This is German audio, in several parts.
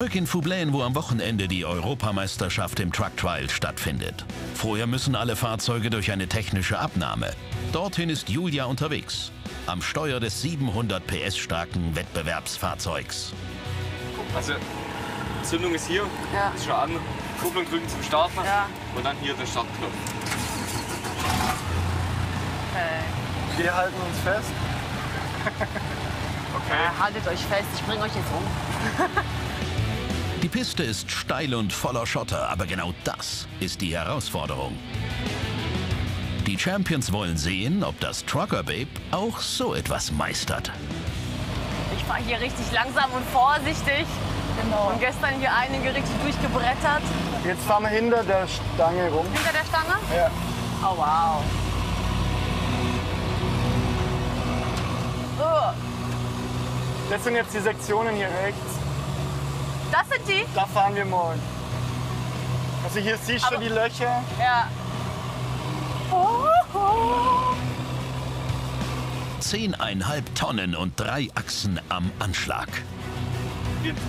Zurück in Foublin, wo am Wochenende die Europameisterschaft im Truck Trial stattfindet. Vorher müssen alle Fahrzeuge durch eine technische Abnahme. Dorthin ist Julia unterwegs, am Steuer des 700 PS starken Wettbewerbsfahrzeugs. Also, Zündung ist hier, ja. Ist schon an, Kupplung drücken zum Starten, ja. Und dann hier der Startknopf. Okay. Wir halten uns fest. Okay. Ja, haltet euch fest, ich bringe euch jetzt um. Die Piste ist steil und voller Schotter, aber genau das ist die Herausforderung. Die Champions wollen sehen, ob das Trucker Babe auch so etwas meistert. Ich fahre hier richtig langsam und vorsichtig. Genau. Und gestern hier einige richtig durchgebrettert. Jetzt fahren wir hinter der Stange rum. Hinter der Stange? Ja. Oh, wow. So. Das sind jetzt die Sektionen hier rechts. Das sind die? Da fahren wir morgen. Also hier siehst du die Löcher. Ja. Oho. 10,5 Tonnen und 3 Achsen am Anschlag.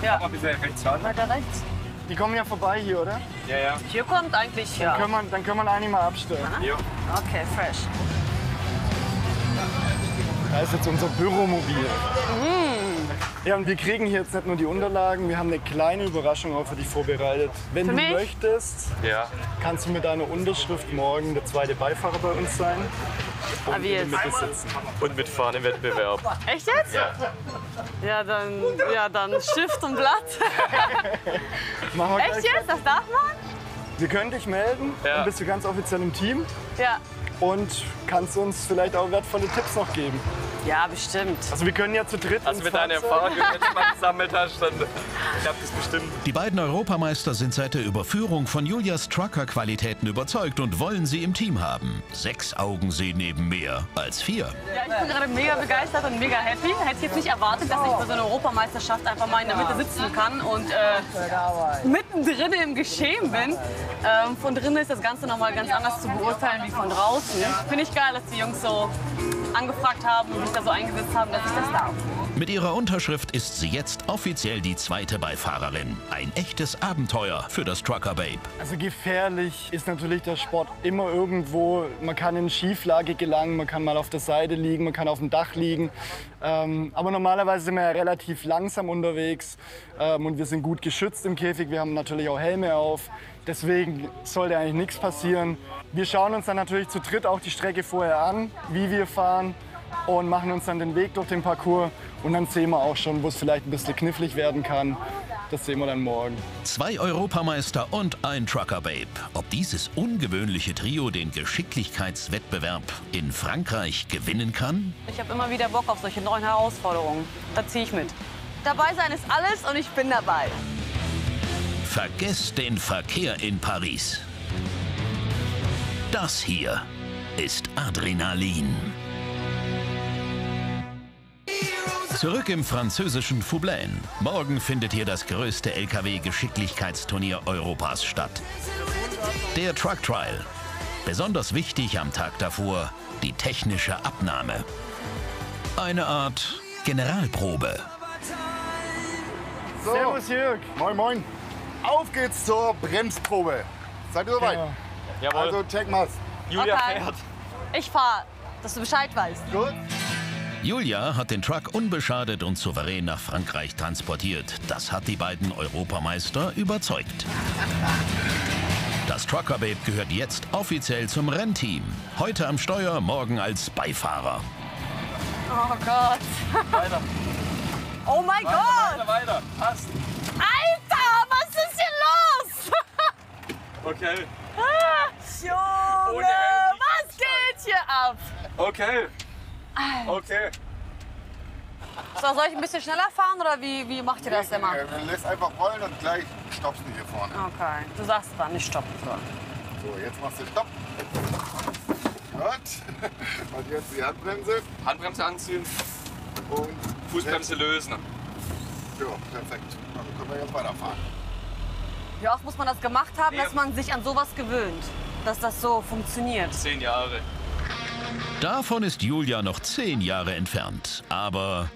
Ja. Weiter rechts. Die kommen ja vorbei hier, oder? Ja, ja. Hier kommt eigentlich hier. Dann können wir eigentlich mal abstellen. Ja. Okay, fresh. Da ist jetzt unser Büromobil. Ja, und wir kriegen hier jetzt nicht nur die Unterlagen, wir haben eine kleine Überraschung auch für dich vorbereitet. Wenn du möchtest, kannst du mit deiner Unterschrift morgen der zweite Beifahrer bei uns sein. Und mitbesitzen. Und mitfahren im Wettbewerb. Echt jetzt? Ja. Ja, dann Stift und Blatt. Echt jetzt? Das darf man? Wir können dich melden, dann bist du ganz offiziell im Team. Ja. Und kannst uns vielleicht auch wertvolle Tipps noch geben. Ja, bestimmt. Also wir können ja zu dritt. Also mit deiner Erfahrung, wenn du mal gesammelt hast, dann klappt es bestimmt. Die beiden Europameister sind seit der Überführung von Julias Trucker-Qualitäten überzeugt und wollen sie im Team haben. 6 Augen sehen eben mehr als 4. Ja, ich bin gerade mega begeistert und mega happy. Hätte jetzt nicht erwartet, dass ich bei so einer Europameisterschaft einfach mal in der Mitte sitzen kann und mittendrin im Geschehen bin. Von drinnen ist das Ganze nochmal ganz anders zu beurteilen wie von draußen. Finde ich geil, dass die Jungs so angefragt haben und mich da so eingesetzt haben, dass ich das darf. Mit ihrer Unterschrift ist sie jetzt offiziell die zweite Beifahrerin. Ein echtes Abenteuer für das Trucker Babe. Also gefährlich ist natürlich der Sport immer irgendwo. Man kann in Schieflage gelangen, man kann mal auf der Seite liegen, man kann auf dem Dach liegen. Aber normalerweise sind wir ja relativ langsam unterwegs und wir sind gut geschützt im Käfig. Wir haben natürlich auch Helme auf. Deswegen sollte eigentlich nichts passieren. Wir schauen uns dann natürlich zu dritt auch die Strecke vorher an, wie wir fahren und machen uns dann den Weg durch den Parcours. Und dann sehen wir auch schon, wo es vielleicht ein bisschen knifflig werden kann. Das sehen wir dann morgen. 2 Europameister und ein Trucker Babe. Ob dieses ungewöhnliche Trio den Geschicklichkeitswettbewerb in Frankreich gewinnen kann? Ich habe immer wieder Bock auf solche neuen Herausforderungen. Da ziehe ich mit. Dabei sein ist alles und ich bin dabei. Vergesst den Verkehr in Paris. Das hier ist Adrenalin. Zurück im französischen Foublin. Morgen findet hier das größte LKW-Geschicklichkeitsturnier Europas statt. Der Truck Trial. Besonders wichtig am Tag davor, die technische Abnahme. Eine Art Generalprobe. So. Servus Jörg. Moin, moin. Auf geht's zur Bremsprobe. Seid ihr soweit? Ja. Also check mal's. Julia fährt. Ich fahre, dass du Bescheid weißt. Gut. Julia hat den Truck unbeschadet und souverän nach Frankreich transportiert. Das hat die beiden Europameister überzeugt. Das Trucker Babe gehört jetzt offiziell zum Rennteam. Heute am Steuer, morgen als Beifahrer. Oh Gott. Weiter. Oh mein Gott. Weiter. Passt. Alter, was ist hier los? Okay. Ah, Junge, was geht hier ab? Okay. Okay. So, soll ich ein bisschen schneller fahren oder wie macht ihr das immer? Lässt einfach rollen und gleich stoppst du hier vorne. Okay, du sagst dann nicht stoppen. So, jetzt machst du Stopp. Gut. Und jetzt die Handbremse. Handbremse anziehen und Fußbremse lösen. Ja, perfekt. Dann können wir jetzt weiterfahren. Wie oft muss man das gemacht haben, dass man sich an sowas gewöhnt, dass das so funktioniert? 10 Jahre. Davon ist Julia noch 10 Jahre entfernt. Aber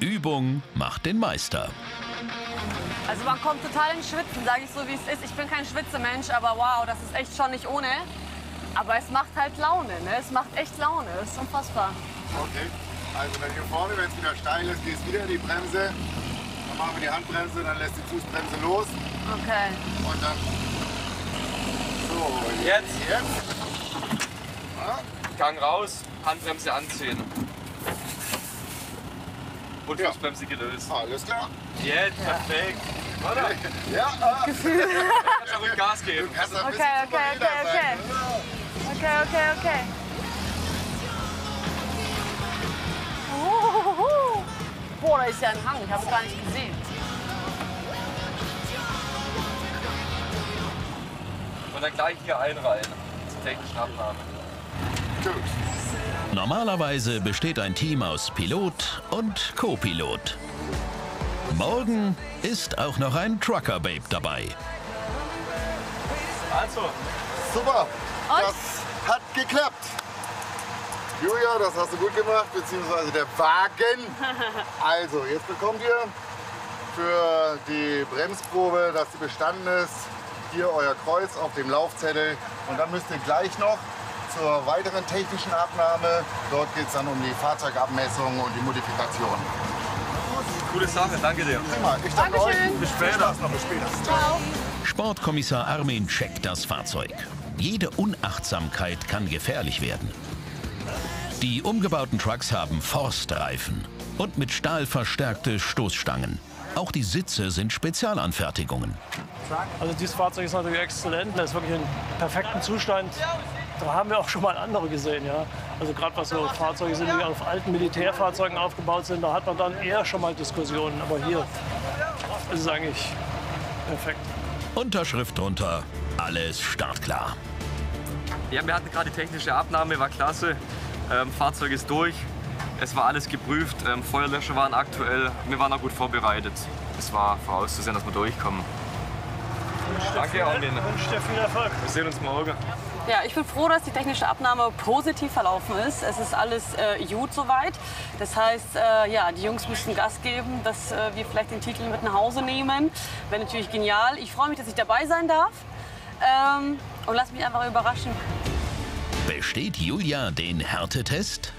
Übung macht den Meister. Also man kommt total ins Schwitzen, sage ich so, wie es ist. Ich bin kein Schwitzemensch, aber wow, das ist echt schon nicht ohne. Aber es macht halt Laune, ne? Es macht echt Laune, es ist unfassbar. Okay, also wenn hier vorne, wenn es wieder steil ist, gehst wieder in die Bremse. Dann machen wir die Handbremse, dann lässt die Fußbremse los. Okay. Und dann... So, jetzt. Ja. Gang raus, Handbremse anziehen. Und Fußbremse gelöst. Alles klar. Jetzt, perfekt. Warte. Ja. Gefühl. Ich kann schon Gas geben. Okay. Boah, da ist ja ein Hang. Ich habe es gar nicht gesehen. Und dann gleich hier einreihen zur technischen Abnahme. Normalerweise besteht ein Team aus Pilot und Co-Pilot. Morgen ist auch noch ein Trucker Babe dabei. Also, super. Und? Das hat geklappt. Julia, das hast du gut gemacht, beziehungsweise der Wagen. Also, jetzt bekommt ihr für die Bremsprobe, dass sie bestanden ist, hier euer Kreuz auf dem Laufzettel. Und dann müsst ihr gleich noch zur weiteren technischen Abnahme. Dort geht es dann um die Fahrzeugabmessung und die Modifikation. Gute Sache, danke dir. Ich danke euch. Bis später. Ciao. Sportkommissar Armin checkt das Fahrzeug. Jede Unachtsamkeit kann gefährlich werden. Die umgebauten Trucks haben Forstreifen und mit Stahl verstärkte Stoßstangen. Auch die Sitze sind Spezialanfertigungen. Also dieses Fahrzeug ist natürlich exzellent, das ist wirklich in perfektem Zustand. Da haben wir auch schon mal andere gesehen, ja. Also gerade was so Fahrzeuge sind, die auf alten Militärfahrzeugen aufgebaut sind, da hat man dann eher schon mal Diskussionen. Aber hier ist es eigentlich perfekt. Unterschrift drunter, alles startklar. Ja, wir hatten gerade die technische Abnahme, war klasse. Fahrzeug ist durch, es war alles geprüft, Feuerlöscher waren aktuell, wir waren auch gut vorbereitet. Es war vorauszusehen, dass wir durchkommen. Danke, Armin. Ich wünsche dir viel Erfolg. Wir sehen uns morgen. Ja, ich bin froh, dass die technische Abnahme positiv verlaufen ist. Es ist alles gut soweit. Das heißt, ja, die Jungs müssen Gas geben, dass wir vielleicht den Titel mit nach Hause nehmen. Wäre natürlich genial. Ich freue mich, dass ich dabei sein darf und lass mich einfach überraschen. Besteht Julia den Härtetest?